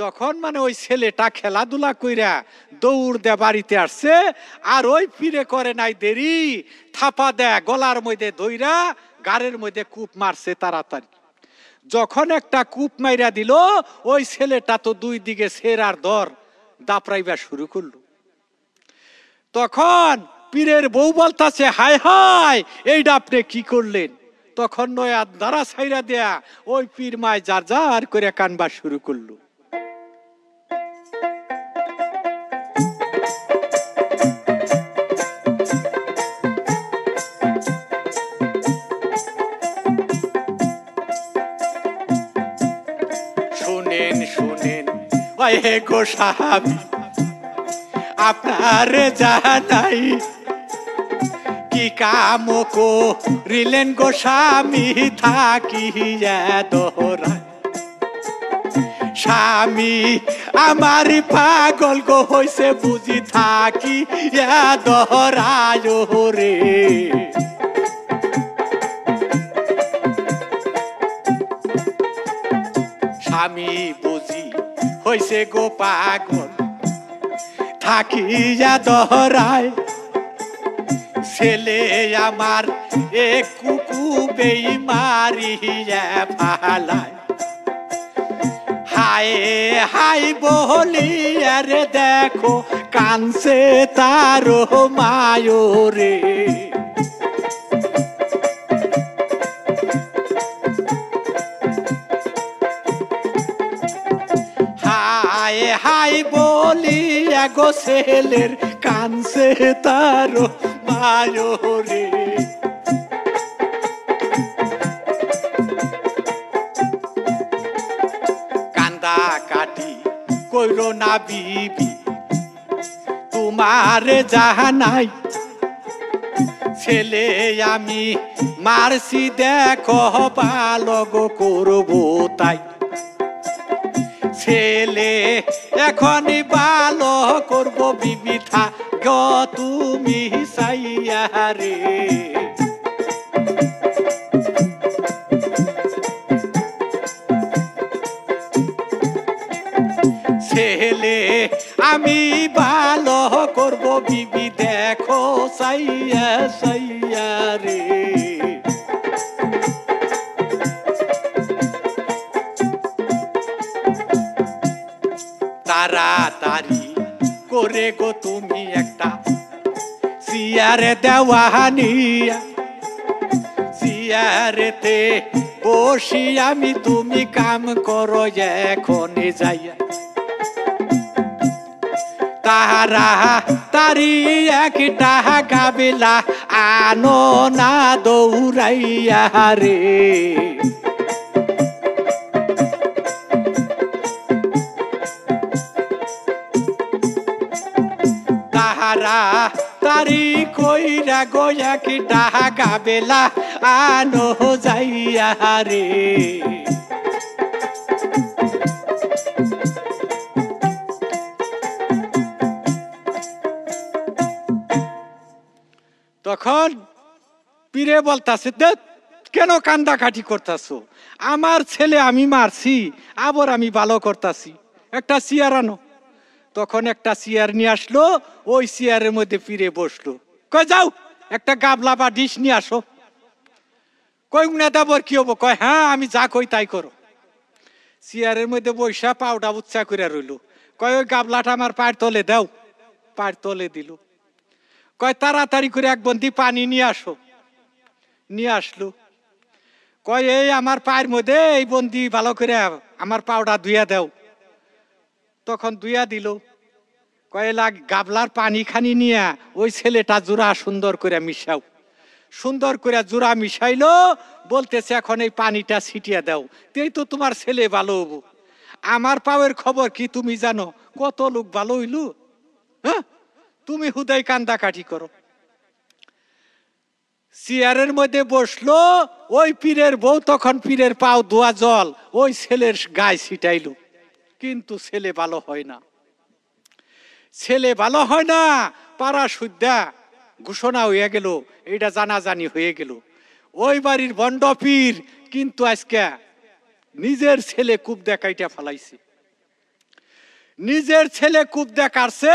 যখন মানে ওই ছেলেটা খেলাধুলা কইরা দৌড় দে বাড়িতে আসছে, আর ওই ফিরে করে নাই দেরি, থাপা দেয় গলার মধ্যে দইরা, গাড়ের মধ্যে কূপ মারছে তাড়াতাড়ি। যখন একটা কূপ মাইরা দিল, ওই ছেলেটা তো দুই দিকে ছেড় আর দর দাপড়াইবা শুরু করলো। তখন পীরের বউ বলতাছে, হায় হায় এইটা আপনি কি করলেন? তখন নয়া দ্বারা ছাইরা দেয়া ওই পীর মায় যার যার করে কানবা শুরু করলো। শুনেন শুনেন ওহে গো সাহাবী, আপনার জানাই কি কাম করিলেন গো স্বামী থাকিয়া দোহরায়? স্বামী আমার পাগল গো হইছে বুঝি থাকিয়া দোহরায় রে। স্বামী বুঝি হইছে গো পাগল থাকিয়া দোহরায়। ছেলে আমার এক কুকু বেমারিয়া ফালায়, হায় হায় বলিয়া রে দেখো কানছে তার মায়রে। হায় হায় বলিয়া গো ছেলের কানছে তার মায়রে। কান্দা কাটি কইরো না বিবি তোমার জাহানাই, ছেলে আমি মারছি দেখো বালগ করবো তাই। ছেলে এখনই ভালো করবো বিবি থাক তুমি সাইয়া রে। ছেলে আমি ভালো করবো বিবি দেখো সাইয়া সাইয়া রে। তাড়াতাড়ি করে গো তুমি একটা সিয়ারে দেওয়ানিয়া, সিয়ারেতে বসি আমি তুমি কাম করো এখনই যাইয়া। তাড়াতাড়ি একটা গাবিলা আনো না দৌড়াইয়া রে। তারি কইরা গোয়া কি ডাহা গাবেলা আনো যাইয়া রে। তখন পীরে বলতাছে, দেখ কেন কান্দা কাটি করতাছো? আমার ছেলে আমি মারছি, আবার আমি ভালো করতাছি, একটা চেয়ার আনো। তখন একটা চেয়ার নিয়ে আসলো, ওই চেয়ারের মধ্যে ফিরে বসলো। কয় যাও একটা গাবলা বা ডিশ নিয়ে আসো। কই উনাদা বর কি হবো? কয় হ্যাঁ আমি যা কই তাই করো। চেয়ারের মধ্যে বৈশা পাউডা উচ্চা করে রইলো। কয় ওই গাবলাটা আমার পায়ের তলে দাও। পায়ের তলে দিল। কয় তাড়াতাড়ি করে এক বন্দি পানি নিয়ে আসো। নিয়ে আসলো। কয় এই আমার পায়ের মধ্যে এই বন্দি ভালো করে আমার পাউডা ধুইয়া দাও। তখন দুইয়া দিল। কয়লা গাবলার পানি খানি নিয়ে ওই ছেলেটা জোড়া সুন্দর করে মিশাও। সুন্দর করে জোড়া মিশাইলো, বলতেছে এখন এই পানিটা ছিটিয়ে দাও, তেই তো তোমার ছেলে ভালো হবো। আমার পাওয়ের খবর কি তুমি জানো? কত লোক ভালো হইলু। হ্যাঁ তুমি হুদাই কান্দা কাটি করো। চেয়ারের মধ্যে বসলো ওই পীরের বউ। তখন পীরের পাও ধোয়া জল ওই ছেলের গায়ে ছিটাইলো, কিন্তু ছেলে ভালো হয় না। ছেলে ভালো হয় না পাড়া সুদ্ধা ঘোষণা হয়ে গেল, এটা জানাজানি হয়ে গেল। ওই বাড়ির বন্ড পীর কিন্তু আজকে নিজের ছেলে কূপ দেখাইটা ফেলাইছে। নিজের ছেলে কূপ দেখাচ্ছে,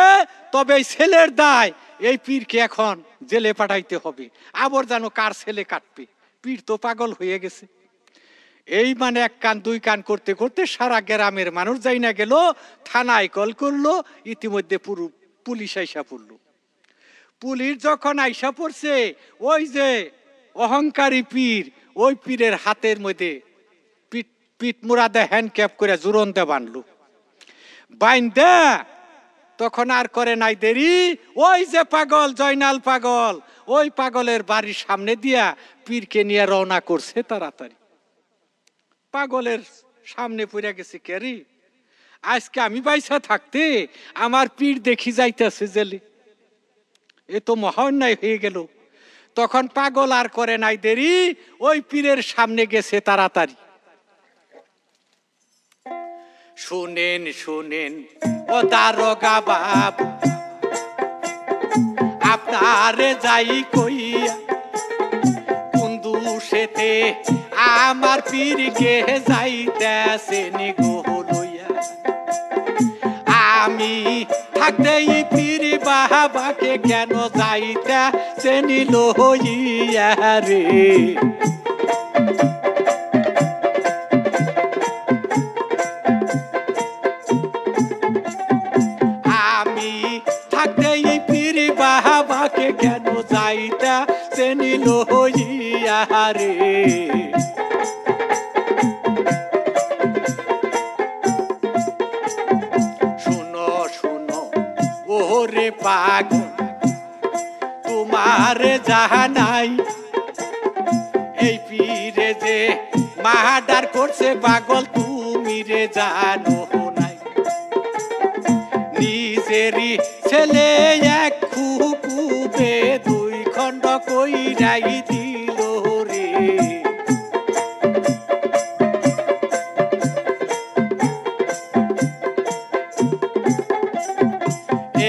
তবে এই ছেলের দায় এই পীরকে এখন জেলে পাঠাইতে হবে। আবার যেন কার ছেলে কাটবে, পীর তো পাগল হয়ে গেছে। এই মানে এক কান দুই কান করতে করতে সারা গ্রামের মানুষ যাই না গেল, থানায় কল করলো। ইতিমধ্যে পুলিশ আইসা পড়লো। পুলিশ যখন আইসা পড়ছে ওই যে অহংকারী পীর, ওই পীরের হাতের মধ্যে পিট মুরাদে হ্যান্ডক্যাপ করে জুরন্দে বানলো। বাইন্দা তখন আর করে নাই দেরি, ওই যে পাগল জয়নাল পাগল, ওই পাগলের বাড়ির সামনে দিয়া পীরকে নিয়ে রওনা করছে তাড়াতাড়ি। পাগলের সামনে পড়ে গেছে, ক্যারি আজকে আমি বাইসা থাকতে আমার পীর দেখি যাইতেছে জেলে, এ তো মহা অন্যায় হয়ে গেল। তখন পাগল আর করে নাই দেরি, ওই পীরের সামনে গেছে তাড়াতাড়ি। শুনেন শুনেন ও দারোগা বাবু, আপনারে যাই কইয়া কুন্দু সেতে আমার পীরকে যাইতেছে নিগোলইয়া। আমি থাকতে ই পীর বাবাকে কেন যাইতেছে নিলইয়া রে। শুনো শুনো ওরে পাগল, তোমার জাহানাই এই পীরে যে মার্ডার করছে পাগল তুমি রে জানো নাই। নিজেরই ছেলে এক খুকুবে দুই খন্ড কইরাই দিল রে।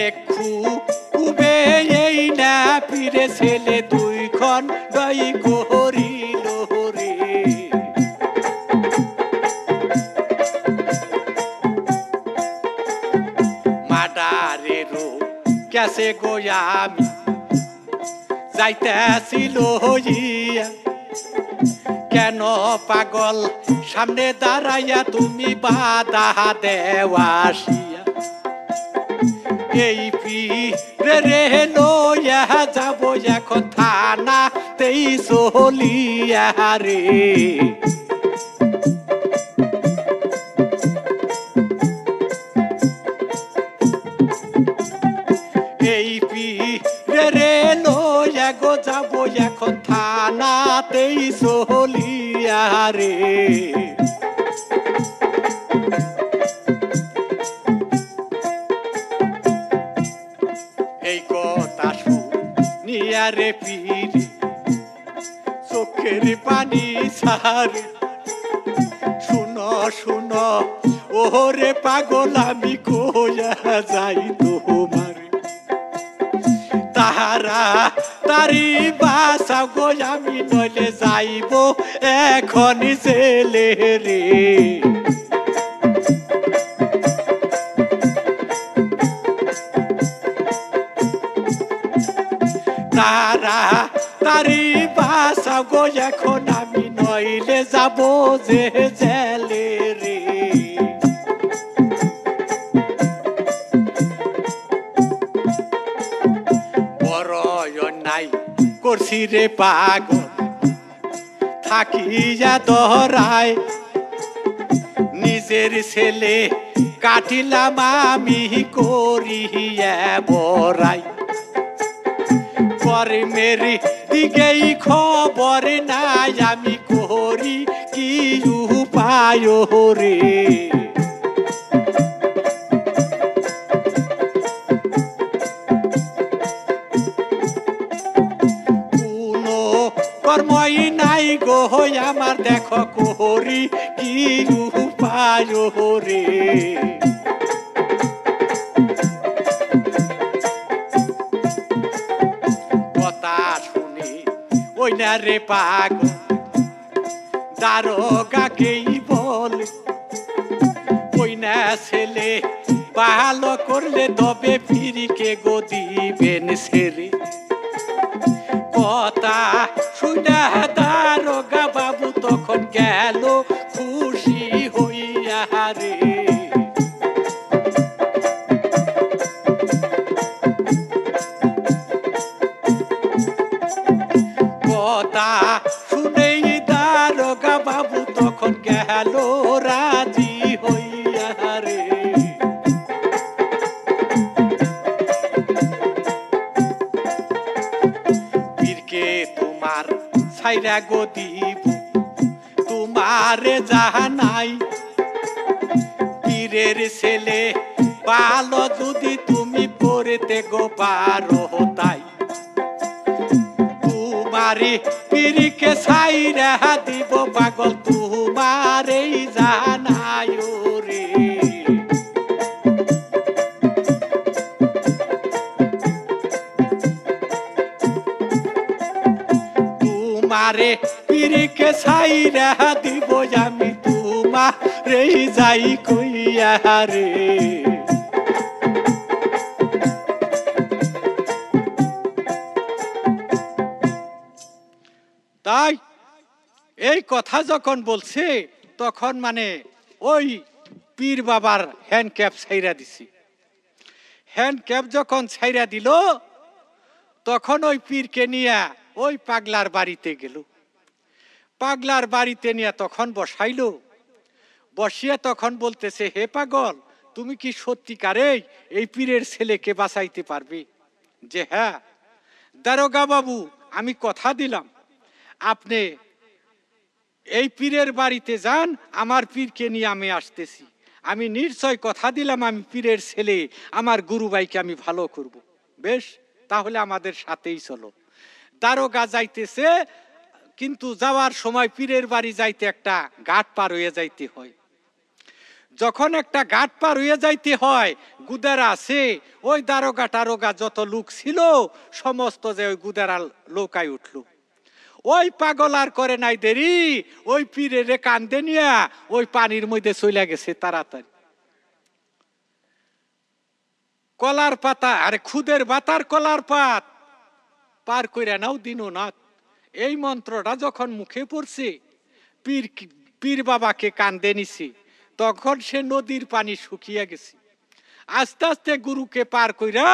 এক খুকুবে এই না ফিরে ছেলে দুই খন্ডই করিল রে। মাডারে রো ক্যাসে গোয়ামি যাইতেছিল হইয়া, কেন পাগল সামনে দাঁড়াইয়া তুমি বাধা দেওয়াসিয়া। এই পীরে রে লইয়া যাব এখন থানাতেই চলিয়া রে। এই পীরে রে লইয়া গো যাব এখন থানাতেই চলিয়া রে। এই কথা শুনিয়া রে পীর চোখের পানি ছাড়ে। শুনো শুনো ওরে পাগল আমি কইয়া যাই তোমার, তাহারা তারি বাসা গো আমি নইলে যাইব এখন জেলে রে। তারা তারি বাসা গো এখন আমি নইলে যাব যে জেলে রে। করছি রে পাগল থাকিয়া দহরায়, নিজের ছেলে কাটিলাম আমি করিয়া বরাই। পরে মেরি দিকেই খবর নাই আমি করি কি উপায় রে। কর্মই নাই গো আমার দেখো করি কি উপায় রে। কথা শুনি ওই না রে পাগল দারোগাকেই বলে, ওই না ছেলে ভালো করলে তবে ফিরিকে গো দিবেন ছেলে। কথা শুনা দারোগা বাবু তখন গেল খুশি হইয়া রে। রাজি হইয়া রে পীরকে তোমার ছাইরা গো দিব তোমারে জাহানাই পীরের ছেলে ভালো যদি তুমি পড়তে গো পারো তাই তোমারে পীরকে ছাইরা দিব পাগল তোমারে জাহানাই রে তোমারে পীরকে ছাইরা দিব আমি তোমারে যাই কইয়া রে তাই এই কথা যখন বলছে তখন মানে ওই পীর বাবার হ্যান্ড ক্যাপ ছাইরা দিছি। হ্যান্ড ক্যাপ যখন ছাইরা দিল তখন ওই পীরকে নিয়ে ওই পাগলার বাড়িতে গেল। পাগলার বাড়িতে নিয়ে তখন বসাইল, বসিয়ে তখন বলতেছে, হে পাগল, তুমি কি সত্যিকারেই এই পীরের ছেলেকে বাঁচাইতে পারবে? যে হ্যাঁ দারোগা বাবু, আমি কথা দিলাম, আপনি এই পীরের বাড়িতে যান, আমার পীরকে নিয়ে আমি আসতেছি। আমি নিশ্চয় কথা দিলাম, আমি পীরের ছেলে, আমার গুরু ভাইকে আমি ভালো করব। বেশ, তাহলে আমাদের সাথেই চলো। দারোগা যাইতেছে, কিন্তু যাওয়ার সময় পীরের বাড়ি যাইতে একটা ঘাট পার হয়ে যাইতে হয়। যখন একটা ঘাট পার হয়ে যাইতে হয়, গুদারা আছে, ওই দারোগা টারোগা যত লোক ছিল সমস্ত যে ওই গুদারা লোকায় উঠল। ওই পাগল আর করে নাই দেরি, ওই পীরের কান্দে নিয়া ওই পানির মধ্যে চলে গেছে তাড়াতাড়ি। কলার পাতা, আরে খুদের বাতার কলার পাত পার কইরা নাও দিননাথ, এই মন্ত্রটা যখন মুখে পড়ছে, পীর বাবাকে কান্দে নিছে, তখন সে নদীর পানি শুকিয়ে গেছে। আস্তে আস্তে গুরুকে পার কইরা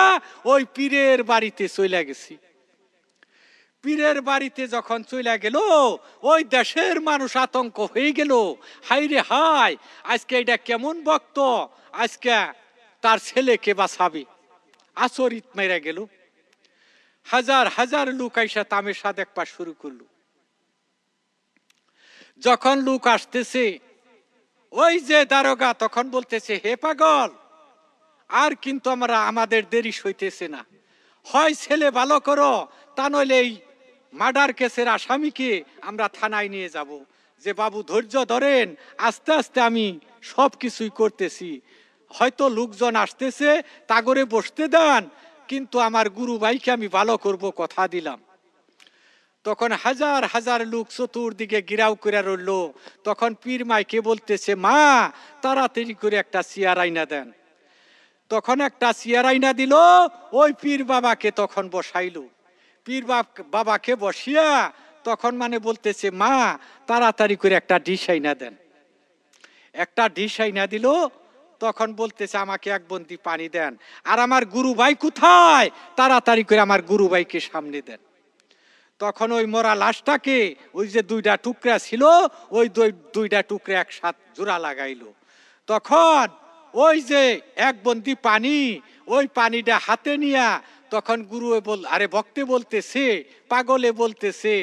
ওই পীরের বাড়িতে চলে গেছি। পীরের বাড়িতে যখন চলে গেল, ওই দেশের মানুষ আতঙ্ক হয়ে গেল, হাই রে হাই, আজকে এটা কেমন ভক্ত, আজকে তার ছেলেকে বাঁচাবে। আচরিত মেরে গেল। হাজার হাজার লোক আইসা তামেশা দেখবা শুরু করল। যখন লোক আসতেছে, ওই যে দারোগা তখন বলতেছে, হে পাগল, আর কিন্তু আমরা আমাদের দেরি সইতেছে না, হয় ছেলে ভালো করো, তা নইলে এই মার্ডার কেসের আসামিকে আমরা থানায় নিয়ে যাব। যে বাবু ধৈর্য ধরেন, আস্তে আস্তে আমি সব কিছুই করতেছি, হয়তো লোকজন আসতেছে, তাগরে বসতে দেন, কিন্তু আমার গুরু ভাইকে আমি ভালো করব, কথা দিলাম। তখন হাজার হাজার লোক চতুর্দিকে গিরাও করে রইল। তখন পীর মাইকে বলতেছে, মা তাড়াতাড়ি করে একটা চেয়ার আইনা দেন। তখন একটা চেয়ার আইনা দিল, ওই পীর বাবাকে তখন বসাইল। পীর বাবাকে বসিয়া তখন মানে বলতেছে, মা তাড়াতাড়ি করে একটা ডিশ আইনা দেন। একটা ডিশ আইনা দিল, তখন বলতেছে, আমাকে এক বন্দি পানি দেন, আর আমার গুরু ভাই কোথায়, তাড়াতাড়ি করে আমার গুরু ভাইকে সামনে দেন। তখন ওই মরা লাশটাকে ওই যে দুইটা টুকরা ছিল, ওই দুইটা টুকরা একসাথে জোড়া লাগাইল। তখন ওই যে এক বন্দি পানি, ওই পানিটা হাতে নিয়া তখন গুরুয়ে আরে ভক্তে বলতেছে, পাগলে বলতেছে,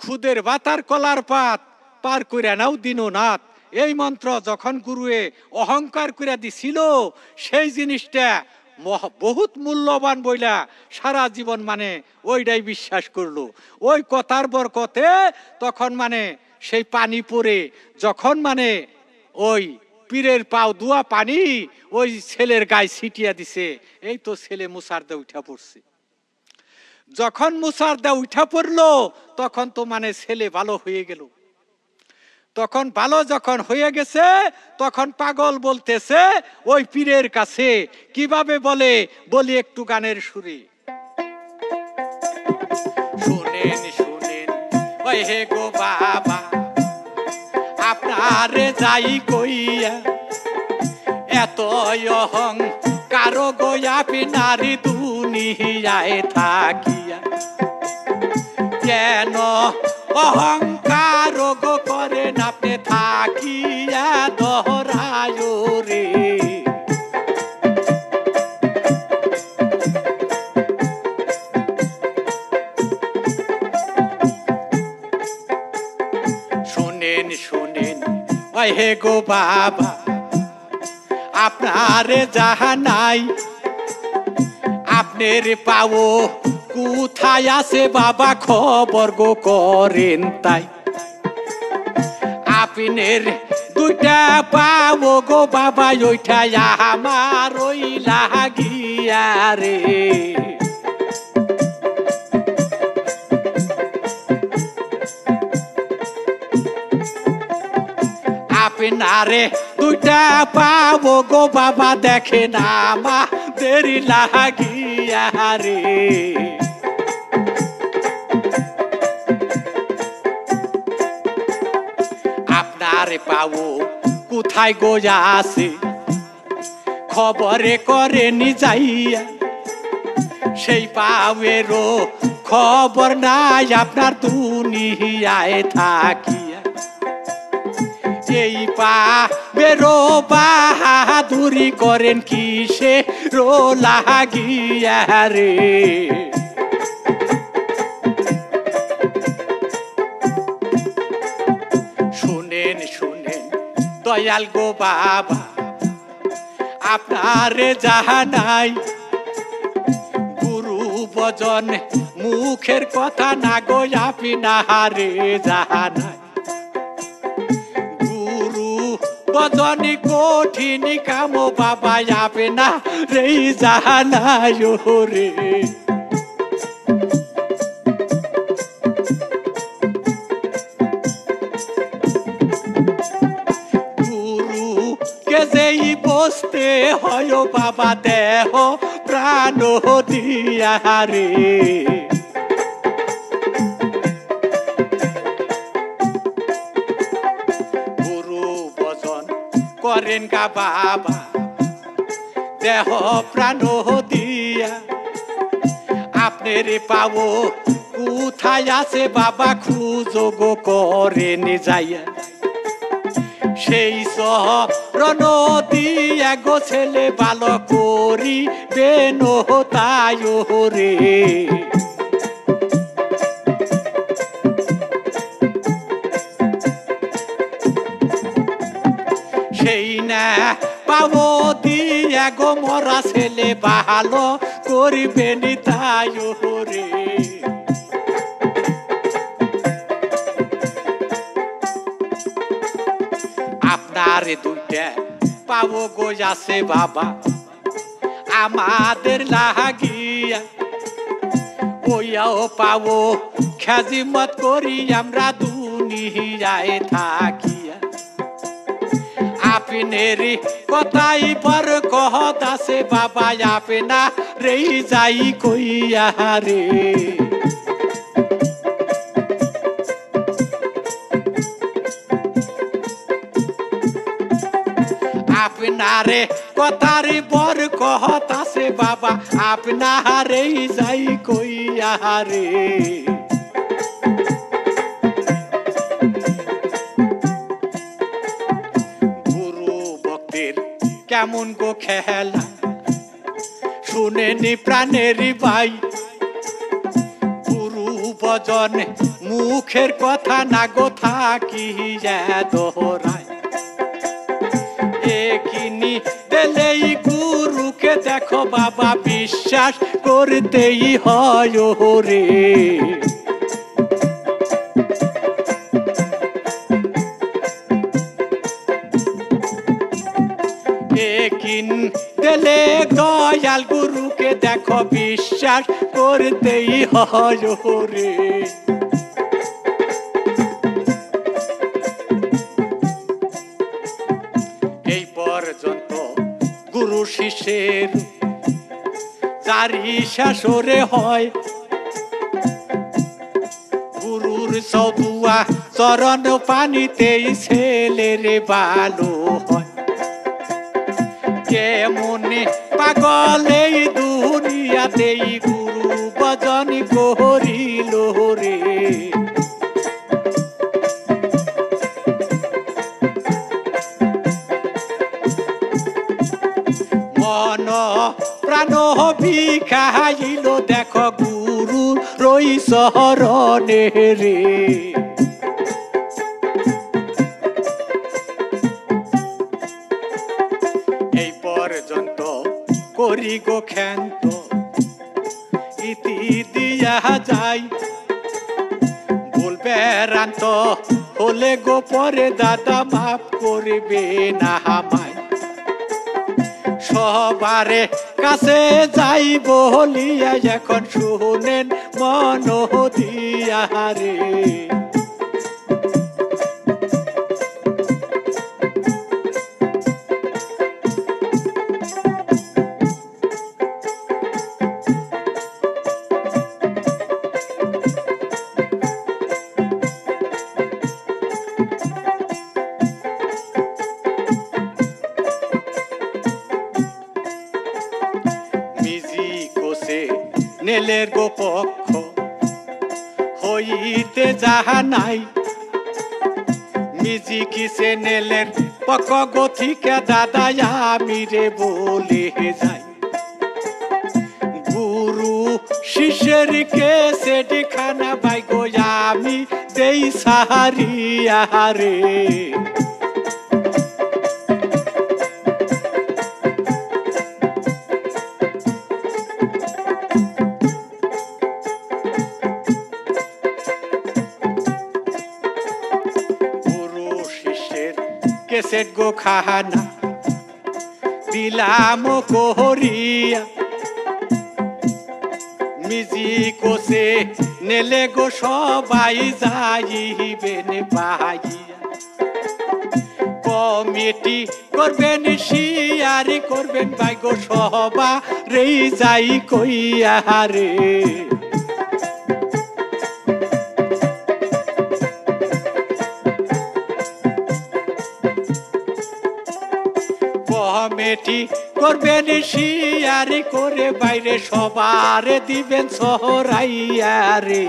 খুদের বাতার কলার পাত পার কইরা নাও দিননাথ। এই মন্ত্র যখন গুরুয়ে অহংকার কইরা দিছিল, সেই জিনিসটা বহুত মূল্যবান বইলা সারা জীবন মানে ওইটাই বিশ্বাস করলো। ওই কথার বরকতে তখন মানে সেই পানি পরে যখন মানে ওই পীরের পাও ধোয়া পানি ওই ছেলের গায়ে ছিটিয়া দিছে, এই তো ছেলে মুসার দা উঠা পড়ছে। যখন মুসার দা উঠা পড়লো, তখন তো মানে ছেলে ভালো হয়ে গেল। তখন ভালো যখন হয়ে গেছে, তখন পাগল বলতেছে ওই পীরের কাছে, কিভাবে বলে বলি একটু গানের সুরে, শুনেন শুনেন ওই হে গো বাবা, আপনারে যাই কইয়া এত অহং কারো গোয়া পিনারি দুনিয়ায় থাকিয়া কেন অহংকার গো করেন আপনি থাকিয়া দহরায় রে শোনেন শোনেন হে গো বাবা আপনার যাহা নাই আপনার পাও কোথায় আছে বাবা খবর গো করেন তাই আপনার দুইটা পাও গো বাবা ওইটাই আমার ওই লাগিয়া রে আপনারে দুইটা পাবো গো বাবা দেখে না মা দেরি লাগিয়া রে আপনারে পাবো কোথায় গো আসে খবরে করেনি যাইয়া সেই পাওয়েরও খবর নাই আপনার দুনিয়ায় থাকি এই পা বেরো বাহাদুরি করেন কিসে রো লাগিয়া রে শুনেন শুনেন দয়াল গো বাবা আপনার যাহা নাই গুরু বজন মুখের কথা না গো আপনারে যাহা নাই বদনি কঠিন কাম বাবা যাবে না রে জানায় রে গুরু কে যেই বসতে হয় বাবা দেহ প্রাণ দিয়া রে করেন গা বাবা দেহ প্রাণ দিয়া আপনার পাও কোথায় আছে বাবা খুঁজো গো করেন যাইয়া সেই সরণ দিয়া গো ছেলে ভালো করি বেন তাই রে পাবো দিয়া গো মরা ছেলে ভালো করিবে নি তাই রে আপনার দুইটা পাবো গো আছে বাবা আমাদের লাগিয়া ওইয়াও পাবো খ্যাজিমত করি আমরা দুনিয়ায় থাকি আপনারই কথাই পর কহত আছে বাবা আপনা রে যাই কইয়া রে আপনারে কথার পর কহত আছে বাবা আপনা রে যাই কইয়া রে কেমন গো খেলা শুনেনি প্রাণেরই ভাই গুরু বজন মুখের কথা না গো থাকি দোহরায় একিনি দেলেই গুরুকে দেখো বাবা বিশ্বাস করতেই হয় রে দেলে দয়াল গুরুকে দেখো বিশ্বাস করতেই হয় রে এই পর্যন্ত গুরু শিষ্যের চারি শাসরে হয় গুরুর সদুয়া চরণ পানিতেই ছেলের ভালো হয় কেমনে পাগল এই দুনিয়াতেই গুরু বজন করিল রে মনো প্রাণো ভিখাইলো দেখো গুরু রই শরণে রে। এই পর্যন্ত করি গো ক্ষান্ত ইতি দিয়া যাই বলবে রান্ত হলে গো পরে দাদা মাফ করবে না আমায়। সবারে কাছে যাই বলিয়া এখন শুনেন মন দিয়া রে। নেলের গোপক্ষ হইতে যাহা নাই মিজি কিসে নেলের পক্ষ গথিকে দাদা আমি রে বলে যাই। গুরু শিষ্যের কেসে ডিখানা ভাই গো আমি দেই সাহারিয়া রে। কেসেট গো খাহানা দিলাম কোহরিয়া মিজি কোসে নেলে গো সবাই যাইবেন পাইয়া। কমিটি করবেন শিয়ারি করবেন ভাই গো সবা রে যাই কইয়া রে। কমিটি করবেন শিয়ারি করে বাইরে সবার দিবেন সহরাইয়া রে।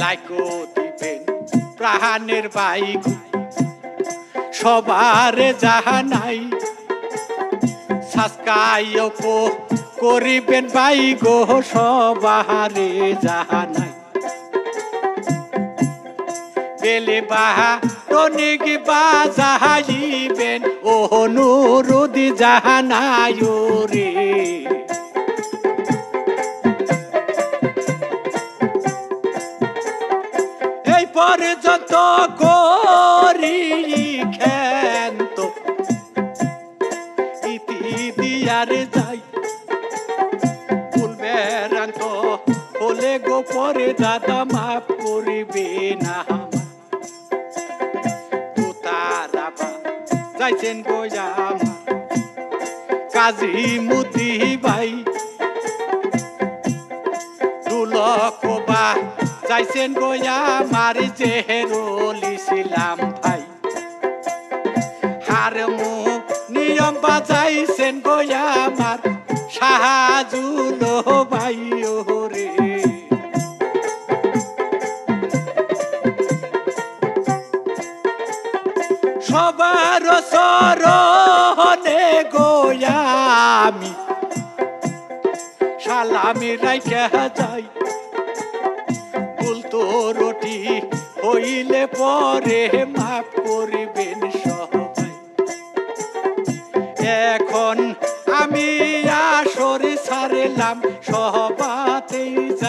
লাইকো দিবেন প্রাণের বাইক সবার যাহা নাই সাসকাইও করিবেন বাই গো সবারে যাহা নাই। বেলে বাহা টনিক বাজাইবেন ও নুরুদ জাহানায় রে। এই পর্যন্ত করি খেন্ত ইতি দিয়ার যাই ফুলবেরান্ত হলে গো পরে দাদা মাফ করিবে না। যাইছেন গো আমার কাজিম ভাই দুলক বা যাইছেন গো আমার জেহরলিছিলাম ভাই। হারমোনিয়াম বাজাইছেন গো আমার শাহজুল ভাই রে। সবার সরণে গো আমি সালামি রাইখা যাই বলতো রটি হইলে পরে মাফ করিবেন সবাই। এখন আমি আসর সারলাম সবাতেই।